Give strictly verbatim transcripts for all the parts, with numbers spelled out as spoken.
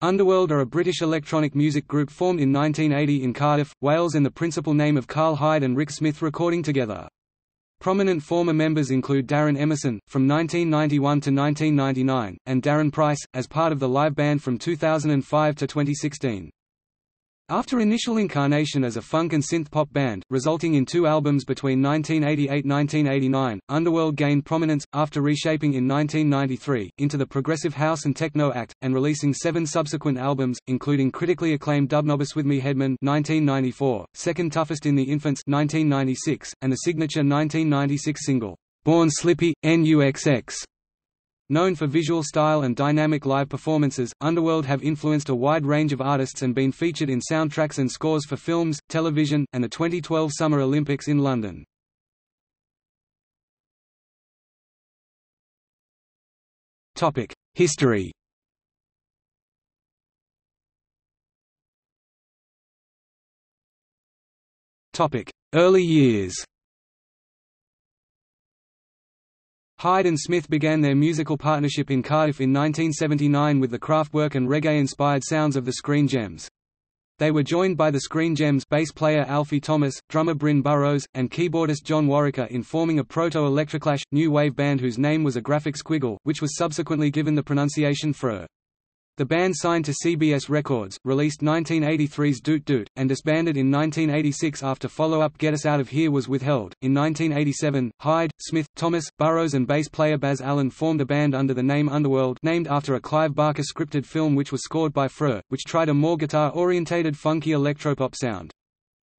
Underworld are a British electronic music group formed in nineteen eighty in Cardiff, Wales, and the principal name of Karl Hyde and Rick Smith recording together. Prominent former members include Darren Emerson, from nineteen ninety-one to nineteen ninety-nine, and Darren Price, as part of the live band from two thousand five to twenty sixteen. After initial incarnation as a funk and synth-pop band, resulting in two albums between nineteen eighty-eight to nineteen eighty-nine, Underworld gained prominence, after reshaping in nineteen ninety-three, into the progressive house and techno act, and releasing seven subsequent albums, including critically acclaimed Dubnobasswithmyheadman nineteen ninety-four, Second Toughest in the Infants nineteen ninety-six, and the signature nineteen ninety-six single, Born Slippy, N U X X. Known for visual style and dynamic live performances, Underworld have influenced a wide range of artists and been featured in soundtracks and scores for films, television, and the twenty twelve Summer Olympics in London. Topic: History. Topic: Early years. Hyde and Smith began their musical partnership in Cardiff in nineteen seventy-nine with the Kraftwerk and reggae-inspired sounds of the Screen Gems. They were joined by the Screen Gems bass player Alfie Thomas, drummer Bryn Burrows, and keyboardist John Warwicker in forming a proto-electroclash, new wave band whose name was a graphic squiggle, which was subsequently given the pronunciation Freur. The band signed to C B S Records, released nineteen eighty-three's Doot Doot, and disbanded in nineteen eighty-six after follow-up Get Us Out of Here was withheld. In nineteen eighty-seven, Hyde, Smith, Thomas, Burrows and bass player Baz Allen formed a band under the name Underworld, named after a Clive Barker scripted film which was scored by Freur, which tried a more guitar-orientated funky electropop sound.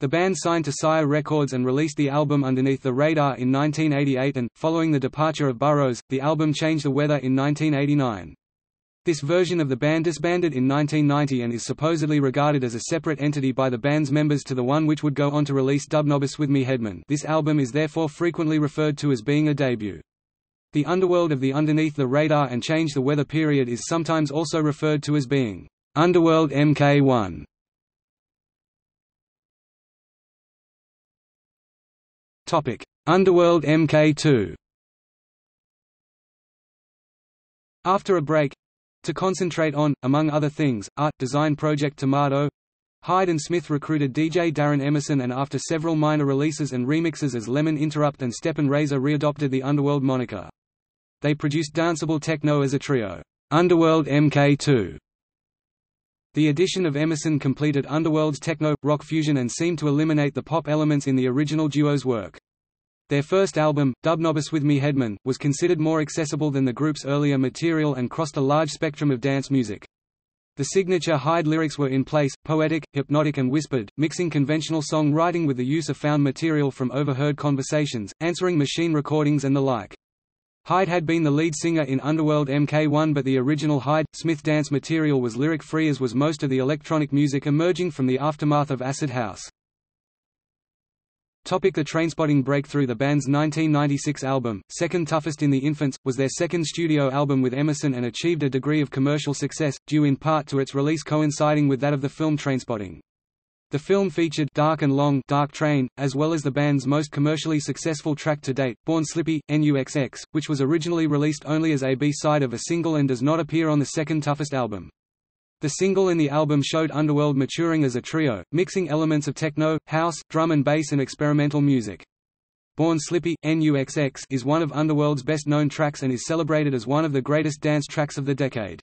The band signed to Sire Records and released the album Underneath the Radar in nineteen eighty-eight and, following the departure of Burrows, the album Change the Weather in nineteen eighty-nine. This version of the band disbanded in nineteen ninety and is supposedly regarded as a separate entity by the band's members to the one which would go on to release Dubnobasswithmyheadman. This album is therefore frequently referred to as being a debut. The Underworld of the Underneath the Radar and Change the Weather period is sometimes also referred to as being Underworld M K one. Topic: Underworld M K two. After a break to concentrate on, among other things, art design project Tomato, Hyde and Smith recruited D J Darren Emerson, and after several minor releases and remixes as Lemon Interrupt and Stepan Razor, readopted the Underworld moniker. They produced danceable techno as a trio, Underworld M K two. The addition of Emerson completed Underworld's techno rock fusion and seemed to eliminate the pop elements in the original duo's work. Their first album, Dubnobasswithmyheadman, was considered more accessible than the group's earlier material and crossed a large spectrum of dance music. The signature Hyde lyrics were in place, poetic, hypnotic and whispered, mixing conventional song writing with the use of found material from overheard conversations, answering machine recordings and the like. Hyde had been the lead singer in Underworld M K one, but the original Hyde, Smith dance material was lyric-free, as was most of the electronic music emerging from the aftermath of acid house. Topic: The Trainspotting breakthrough. The band's nineteen ninety-six album, Second Toughest in the Infants, was their second studio album with Emerson and achieved a degree of commercial success, due in part to its release coinciding with that of the film Trainspotting. The film featured Dark and Long Dark Train, as well as the band's most commercially successful track to date, Born Slippy, N U X X, which was originally released only as a B-side of a single and does not appear on the Second Toughest album. The single and the album showed Underworld maturing as a trio, mixing elements of techno, house, drum and bass and experimental music. Born Slippy, N U X X is one of Underworld's best-known tracks and is celebrated as one of the greatest dance tracks of the decade.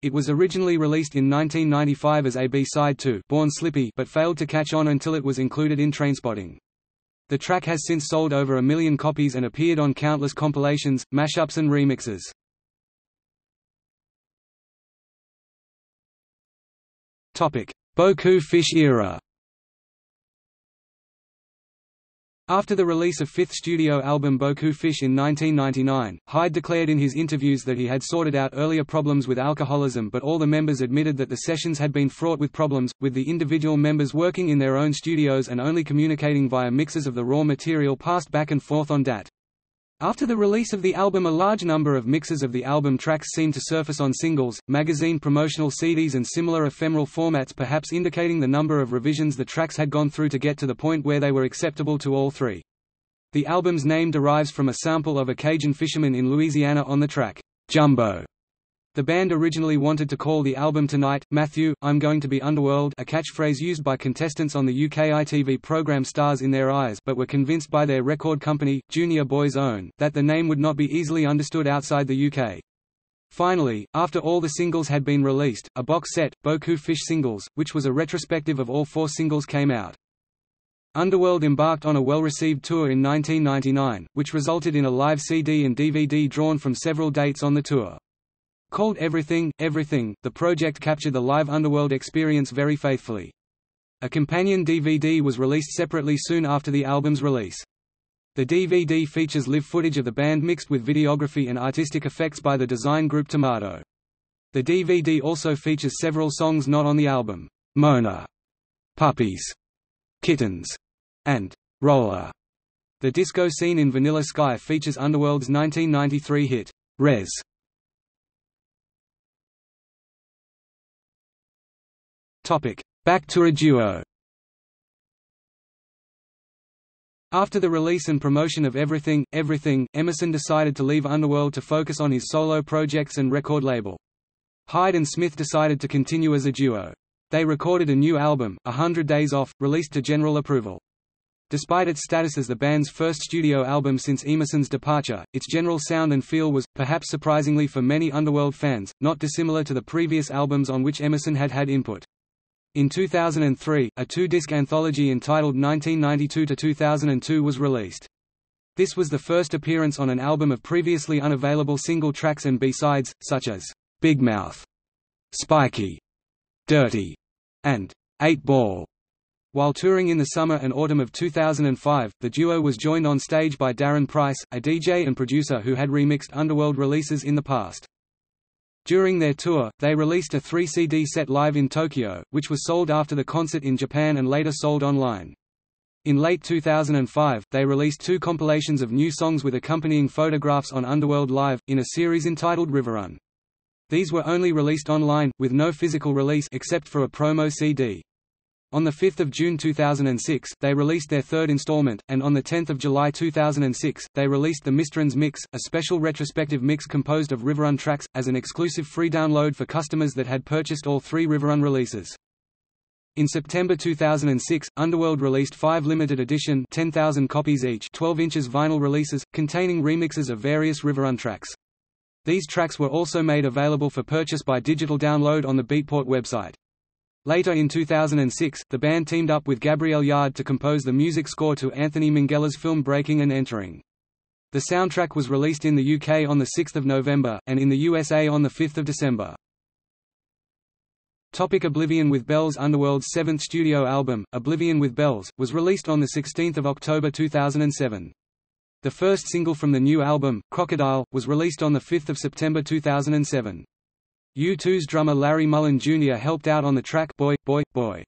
It was originally released in nineteen ninety-five as a B-side to Born Slippy, but failed to catch on until it was included in Trainspotting. The track has since sold over a million copies and appeared on countless compilations, mashups and remixes. Topic: Beaucoup Fish era. After the release of fifth studio album Beaucoup Fish in nineteen ninety-nine, Hyde declared in his interviews that he had sorted out earlier problems with alcoholism, but all the members admitted that the sessions had been fraught with problems, with the individual members working in their own studios and only communicating via mixes of the raw material passed back and forth on D A T. After the release of the album, a large number of mixes of the album tracks seemed to surface on singles, magazine promotional C Ds and similar ephemeral formats, perhaps indicating the number of revisions the tracks had gone through to get to the point where they were acceptable to all three. The album's name derives from a sample of a Cajun fisherman in Louisiana on the track, Jumbo. The band originally wanted to call the album Tonight, Matthew, I'm Going to Be Underworld, a catchphrase used by contestants on the U K I T V programme Stars in Their Eyes, but were convinced by their record company, Junior Boys Own, that the name would not be easily understood outside the U K. Finally, after all the singles had been released, a box set, Beaucoup Fish Singles, which was a retrospective of all four singles, came out. Underworld embarked on a well-received tour in nineteen ninety-nine, which resulted in a live C D and D V D drawn from several dates on the tour. Called Everything, Everything, the project captured the live Underworld experience very faithfully. A companion D V D was released separately soon after the album's release. The D V D features live footage of the band mixed with videography and artistic effects by the design group Tomato. The D V D also features several songs not on the album: Mona, Puppies, Kittens, and Roller. The disco scene in Vanilla Sky features Underworld's nineteen ninety-three hit, Res. Back to a duo. After the release and promotion of Everything, Everything, Emerson decided to leave Underworld to focus on his solo projects and record label. Hyde and Smith decided to continue as a duo. They recorded a new album, A Hundred Days Off, released to general approval. Despite its status as the band's first studio album since Emerson's departure, its general sound and feel was, perhaps surprisingly for many Underworld fans, not dissimilar to the previous albums on which Emerson had had input. In two thousand three, a two-disc anthology entitled nineteen ninety-two to two thousand two was released. This was the first appearance on an album of previously unavailable single tracks and B-sides, such as Big Mouth, Spiky, Dirty, and Eight Ball. While touring in the summer and autumn of two thousand five, the duo was joined on stage by Darren Price, a D J and producer who had remixed Underworld releases in the past. During their tour, they released a three C D set live in Tokyo, which was sold after the concert in Japan and later sold online. In late two thousand five, they released two compilations of new songs with accompanying photographs on Underworld Live, in a series entitled Riverrun. These were only released online, with no physical release except for a promo C D. On the fifth of June two thousand six, they released their third installment, and on the tenth of July two thousand six, they released the Mistrans Mix, a special retrospective mix composed of Riverrun tracks, as an exclusive free download for customers that had purchased all three Riverrun releases. In September two thousand six, Underworld released five limited edition ten thousand copies each twelve inches vinyl releases, containing remixes of various Riverrun tracks. These tracks were also made available for purchase by digital download on the Beatport website. Later in two thousand six, the band teamed up with Gabriel Yard to compose the music score to Anthony Mangela's film Breaking and Entering. The soundtrack was released in the U K on the sixth of November, and in the U S A on the fifth of December. Topic: Oblivion with Bells. Underworld's seventh studio album, Oblivion with Bells, was released on the sixteenth of October two thousand seven. The first single from the new album, Crocodile, was released on the fifth of September two thousand seven. U two's drummer Larry Mullen Junior helped out on the track Boy, Boy, Boy.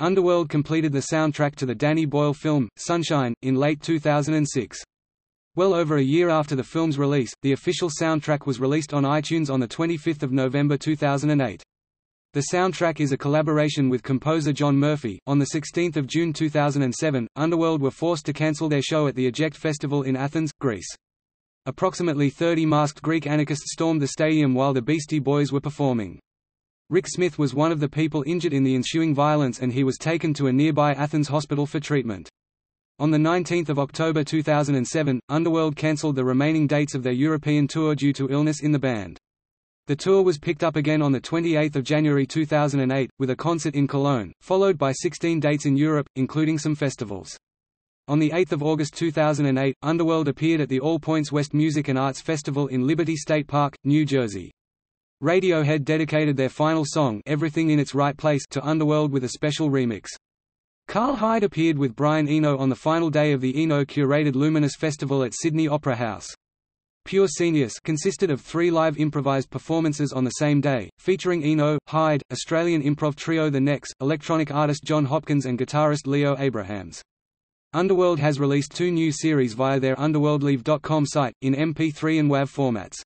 Underworld completed the soundtrack to the Danny Boyle film, Sunshine, in late two thousand six. Well over a year after the film's release, the official soundtrack was released on iTunes on the twenty-fifth of November two thousand eight. The soundtrack is a collaboration with composer John Murphy. On the sixteenth of June two thousand seven, Underworld were forced to cancel their show at the Eject Festival in Athens, Greece. Approximately thirty masked Greek anarchists stormed the stadium while the Beastie Boys were performing. Rick Smith was one of the people injured in the ensuing violence, and he was taken to a nearby Athens hospital for treatment. On the nineteenth of October two thousand seven, Underworld cancelled the remaining dates of their European tour due to illness in the band. The tour was picked up again on the twenty-eighth of January two thousand eight, with a concert in Cologne, followed by sixteen dates in Europe, including some festivals. On the eighth of August two thousand eight, Underworld appeared at the All Points West Music and Arts Festival in Liberty State Park, New Jersey. Radiohead dedicated their final song, Everything in Its Right Place, to Underworld with a special remix. Karl Hyde appeared with Brian Eno on the final day of the Eno-curated Luminous Festival at Sydney Opera House. Pure Seniors consisted of three live improvised performances on the same day, featuring Eno, Hyde, Australian improv trio The Necks, electronic artist John Hopkins and guitarist Leo Abrahams. Underworld has released two new series via their underworldlive dot com site, in M P three and WAV formats.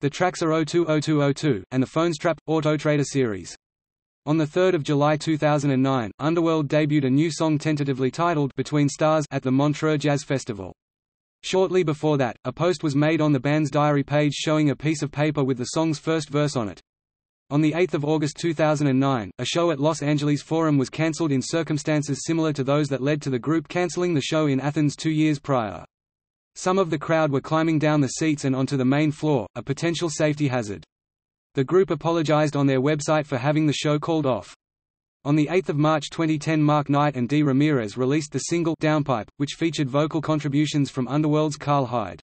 The tracks are oh two oh two oh two, and the Phonestrap, Autotrader series. On the third of July two thousand nine, Underworld debuted a new song tentatively titled Between Stars at the Montreux Jazz Festival. Shortly before that, a post was made on the band's diary page showing a piece of paper with the song's first verse on it. On the eighth of August two thousand nine, a show at Los Angeles Forum was cancelled in circumstances similar to those that led to the group cancelling the show in Athens two years prior. Some of the crowd were climbing down the seats and onto the main floor, a potential safety hazard. The group apologized on their website for having the show called off. On the eighth of March twenty ten, Mark Knight and D. Ramirez released the single Downpipe, which featured vocal contributions from Underworld's Karl Hyde.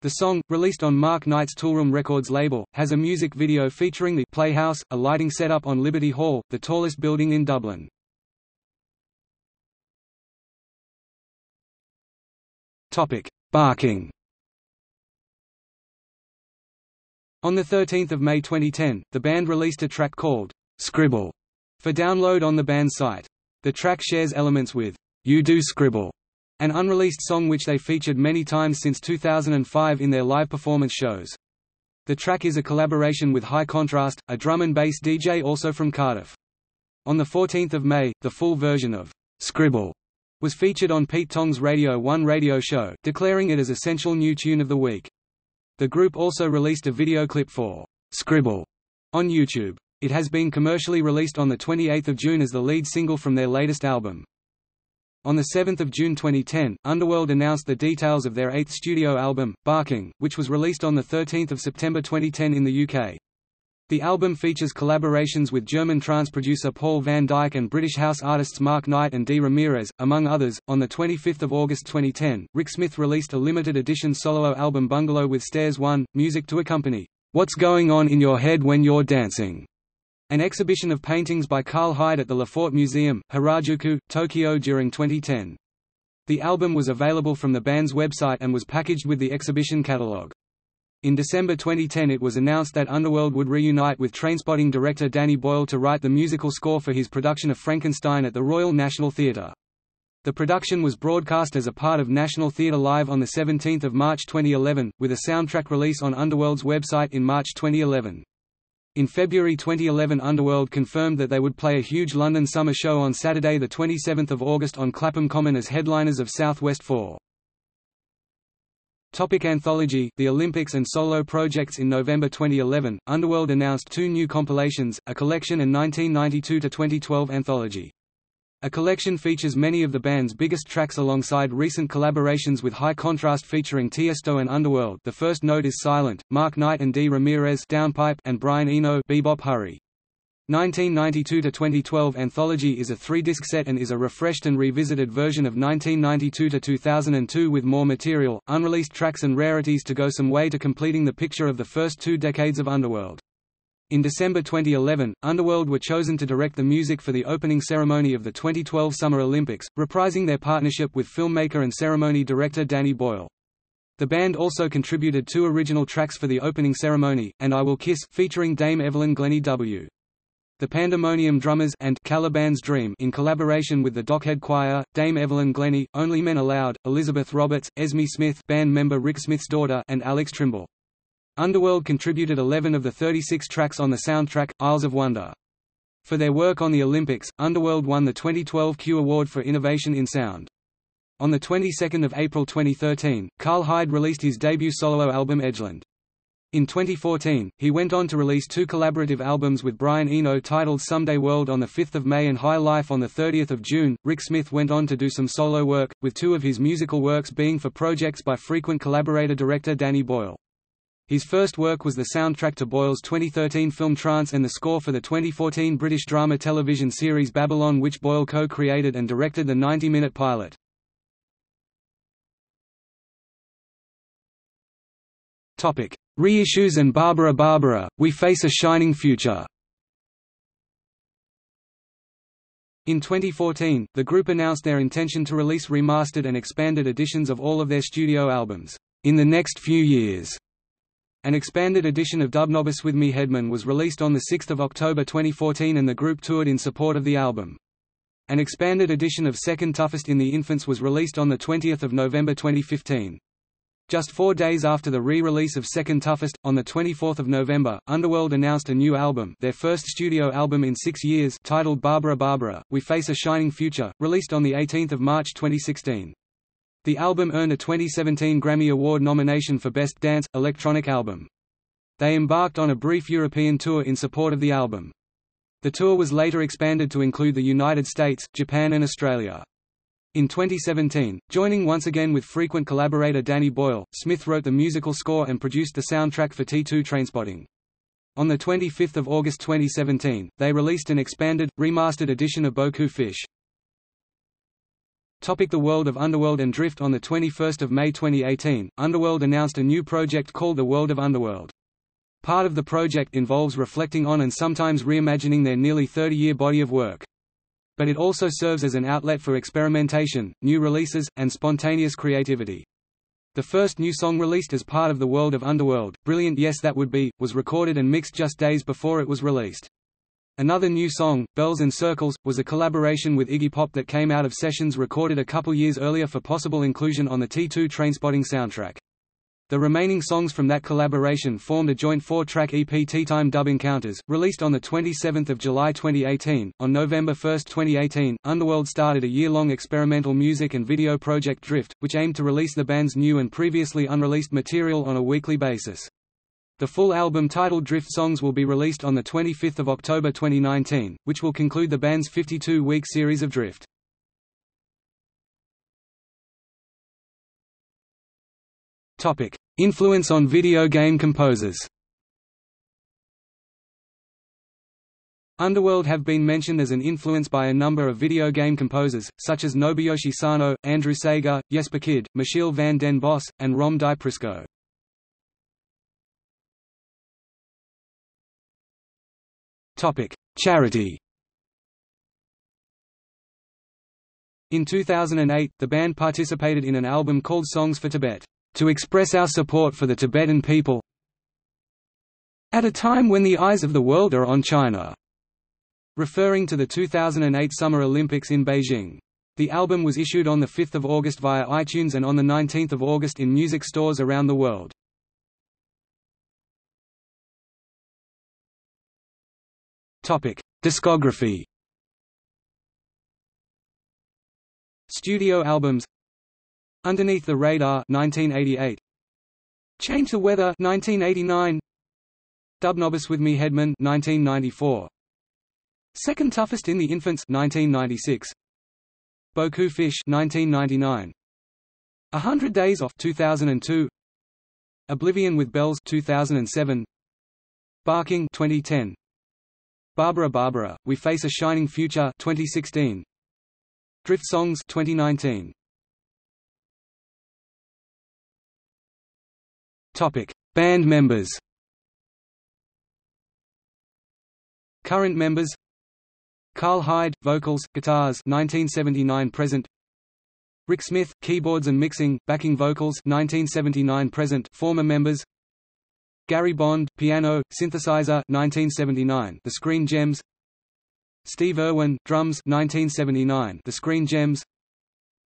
The song, released on Mark Knight's Toolroom Records label, has a music video featuring the Playhouse, a lighting setup on Liberty Hall, the tallest building in Dublin. Topic: Barking. On the thirteenth of May twenty ten, the band released a track called Scribble for download on the band's site. The track shares elements with You Do Scribble, an unreleased song which they featured many times since two thousand five in their live performance shows. The track is a collaboration with High Contrast, a drum and bass D J also from Cardiff. On the fourteenth of May, the full version of Scribble was featured on Pete Tong's Radio one radio show, declaring it as essential new tune of the week. The group also released a video clip for Scribble on YouTube. It has been commercially released on the twenty-eighth of June as the lead single from their latest album. On the seventh of June twenty ten, Underworld announced the details of their eighth studio album, Barking, which was released on the thirteenth of September twenty ten in the U K. The album features collaborations with German trance producer Paul Van Dyk and British house artists Mark Knight and D. Ramirez, among others. On the twenty-fifth of August twenty ten, Rick Smith released a limited edition solo album Bungalow with Stairs one, music to accompany What's Going On in Your Head When You're Dancing?, an exhibition of paintings by Karl Hyde at the Lafort Museum, Harajuku, Tokyo during twenty ten. The album was available from the band's website and was packaged with the exhibition catalogue. In December twenty ten, it was announced that Underworld would reunite with Trainspotting director Danny Boyle to write the musical score for his production of Frankenstein at the Royal National Theatre. The production was broadcast as a part of National Theatre Live on the seventeenth of March twenty eleven, with a soundtrack release on Underworld's website in March twenty eleven. In February twenty eleven, Underworld confirmed that they would play a huge London summer show on Saturday the twenty-seventh of August on Clapham Common as headliners of Southwest four. Topic: Anthology, the Olympics and solo projects. In November twenty eleven, Underworld announced two new compilations, a collection and nineteen ninety-two to twenty twelve anthology. A collection features many of the band's biggest tracks alongside recent collaborations with High Contrast featuring Tiesto and Underworld. The First Note is Silent, Mark Knight and D. Ramirez, Downpipe, and Brian Eno, Bebop Hurry. nineteen ninety-two to twenty twelve Anthology is a three-disc set and is a refreshed and revisited version of nineteen ninety-two to two thousand two with more material, unreleased tracks and rarities to go some way to completing the picture of the first two decades of Underworld. In December twenty eleven, Underworld were chosen to direct the music for the opening ceremony of the twenty twelve Summer Olympics, reprising their partnership with filmmaker and ceremony director Danny Boyle. The band also contributed two original tracks for the opening ceremony, and I Will Kiss, featuring Dame Evelyn Glennie W. The Pandemonium Drummers and Caliban's Dream in collaboration with the Dockhead Choir, Dame Evelyn Glennie, Only Men Allowed, Elizabeth Roberts, Esme Smith, band member Rick Smith's daughter, and Alex Trimble. Underworld contributed eleven of the thirty-six tracks on the soundtrack, Isles of Wonder. For their work on the Olympics, Underworld won the twenty twelve Q Award for Innovation in Sound. On the twenty-second of April twenty thirteen, Karl Hyde released his debut solo album Edgeland. In twenty fourteen, he went on to release two collaborative albums with Brian Eno titled Someday World on the fifth of May and High Life on the thirtieth of June. Rick Smith went on to do some solo work, with two of his musical works being for projects by frequent collaborator director Danny Boyle. His first work was the soundtrack to Boyle's twenty thirteen film Trance and the score for the twenty fourteen British drama television series Babylon, which Boyle co-created and directed the ninety-minute pilot. Topic: Reissues and Barbara Barbara, We Face a Shining Future. In twenty fourteen, the group announced their intention to release remastered and expanded editions of all of their studio albums in the next few years. An expanded edition of Dubnobasswithmyheadman was released on the sixth of October twenty fourteen and the group toured in support of the album. An expanded edition of Second Toughest in the Infants was released on the twentieth of November twenty fifteen. Just four days after the re-release of Second Toughest, on the twenty-fourth of November, Underworld announced a new album, their first studio album in six years, titled Barbara Barbara, We Face a Shining Future, released on the eighteenth of March twenty sixteen. The album earned a twenty seventeen Grammy Award nomination for Best Dance, Electronic Album. They embarked on a brief European tour in support of the album. The tour was later expanded to include the United States, Japan and Australia. In twenty seventeen, joining once again with frequent collaborator Danny Boyle, Smith wrote the musical score and produced the soundtrack for T two Trainspotting. On twenty-fifth of August twenty seventeen, they released an expanded, remastered edition of Beaucoup Fish. The World of Underworld and Drift. On twenty-first of May twenty eighteen, Underworld announced a new project called The World of Underworld. Part of the project involves reflecting on and sometimes reimagining their nearly thirty-year body of work. But it also serves as an outlet for experimentation, new releases, and spontaneous creativity. The first new song released as part of The World of Underworld, Brilliant Yes That Would Be, was recorded and mixed just days before it was released. Another new song, Bells and Circles, was a collaboration with Iggy Pop that came out of sessions recorded a couple years earlier for possible inclusion on the T two Trainspotting soundtrack. The remaining songs from that collaboration formed a joint four-track E P, Tea Time Dub Encounters, released on twenty-seventh of July twenty eighteen. On November first twenty eighteen, Underworld started a year-long experimental music and video project Drift, which aimed to release the band's new and previously unreleased material on a weekly basis. The full album titled Drift Songs will be released on twenty-fifth of October twenty nineteen, which will conclude the band's fifty-two week series of Drift. Influence on video game composers. Underworld have been mentioned as an influence by a number of video game composers, such as Nobuyoshi Sano, Andrew Sager, Jesper Kidd, Michiel van den Bosch, and Rom Di Prisco. Charity. In two thousand eight, the band participated in an album called Songs for Tibet, to express our support for the Tibetan people at a time when the eyes of the world are on China, referring to the two thousand eight Summer Olympics in Beijing. The album was issued on the fifth of August via iTunes and on the nineteenth of August in music stores around the world. Topic: Discography. Studio albums: Underneath the Radar nineteen eighty-eight, Change the Weather nineteen eighty-nine, Dubnobasswithmyheadman nineteen ninety-four, Second Toughest in the Infants nineteen ninety-six, Beaucoup Fish nineteen ninety-nine, A Hundred Days Off two thousand two, Oblivion with Bells two thousand seven, Barking twenty ten, Barbara Barbara, We Face a Shining Future twenty sixteen, Drift Songs twenty nineteen. Topic: Band members. Current members: Karl Hyde, vocals, guitars, nineteen seventy-nine present; Rick Smith, keyboards and mixing, backing vocals, nineteen seventy-nine present. Former members: Gary Bond, piano, synthesizer, nineteen seventy-nine. The Screen Gems. Steve Irwin, drums, nineteen seventy-nine. The Screen Gems.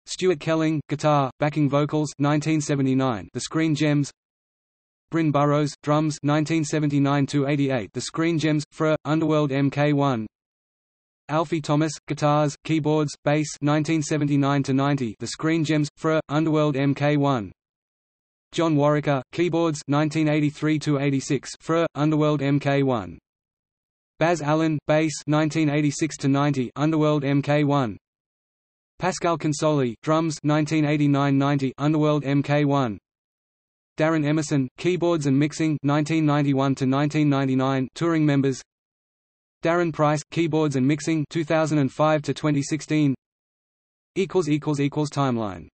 Stuart Kelling, guitar, backing vocals, nineteen seventy-nine. The Screen Gems. Bryn Burrows, drums, nineteen seventy-nine to eighty-eight. The Screen Gems. Freur, Underworld M K one. Alfie Thomas, guitars, keyboards, bass, nineteen seventy-nine to ninety. The Screen Gems. Freur, Underworld M K one. John Warwicker, keyboards, nineteen eighty-three to eighty-six. Freur, Underworld M K one. Baz Allen, bass, nineteen eighty-six to ninety. Underworld M K one. Pascal Consoli, drums, nineteen eighty-nine to ninety. Underworld M K one. Darren Emerson, keyboards and mixing, nineteen ninety-one to nineteen ninety-nine. Touring members: Darren Price, keyboards and mixing, two thousand five to twenty sixteen. Equals equals equals timeline.